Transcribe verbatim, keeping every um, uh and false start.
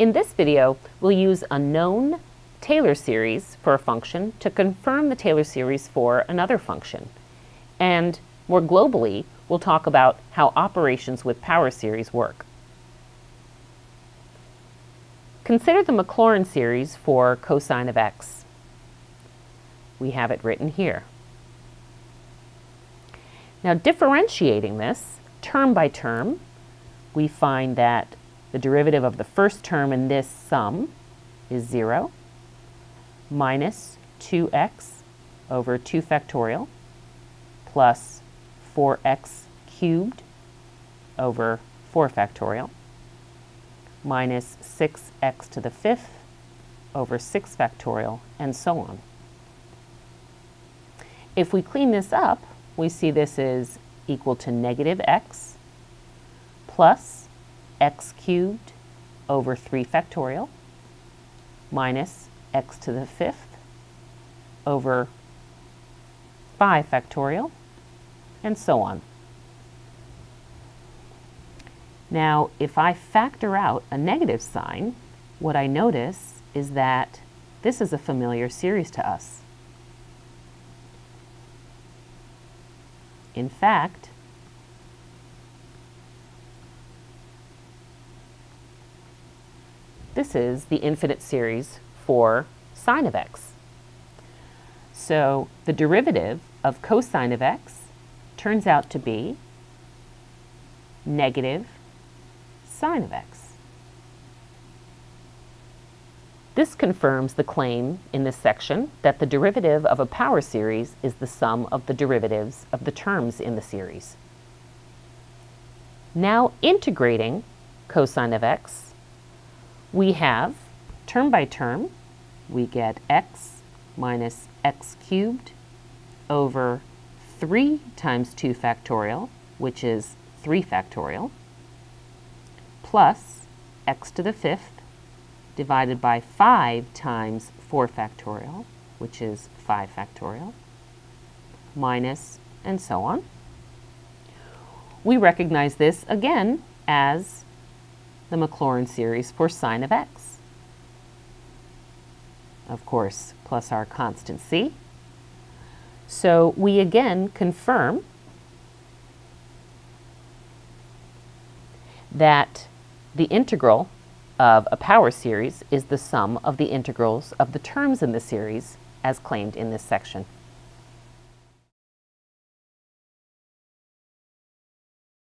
In this video, we'll use a known Taylor series for a function to confirm the Taylor series for another function. And more globally, we'll talk about how operations with power series work. Consider the Maclaurin series for cosine of x. We have it written here. Now, differentiating this term by term, we find that the derivative of the first term in this sum is zero minus two x over two factorial plus four x cubed over four factorial minus six x to the fifth over six factorial, and so on. If we clean this up, we see this is equal to negative x plus x cubed over three factorial minus x to the fifth over five factorial, and so on. Now, if I factor out a negative sign, what I notice is that this is a familiar series to us. In fact, this is the infinite series for sine of x. So the derivative of cosine of x turns out to be negative sine of x. This confirms the claim in this section that the derivative of a power series is the sum of the derivatives of the terms in the series. Now, integrating cosine of x, we have term by term, we get x minus x cubed over three times two factorial, which is three factorial, plus x to the fifth divided by five times four factorial, which is five factorial, minus, and so on. We recognize this again as the Maclaurin series for sine of x. Of course, plus our constant c. So we again confirm that the integral of a power series is the sum of the integrals of the terms in the series, as claimed in this section.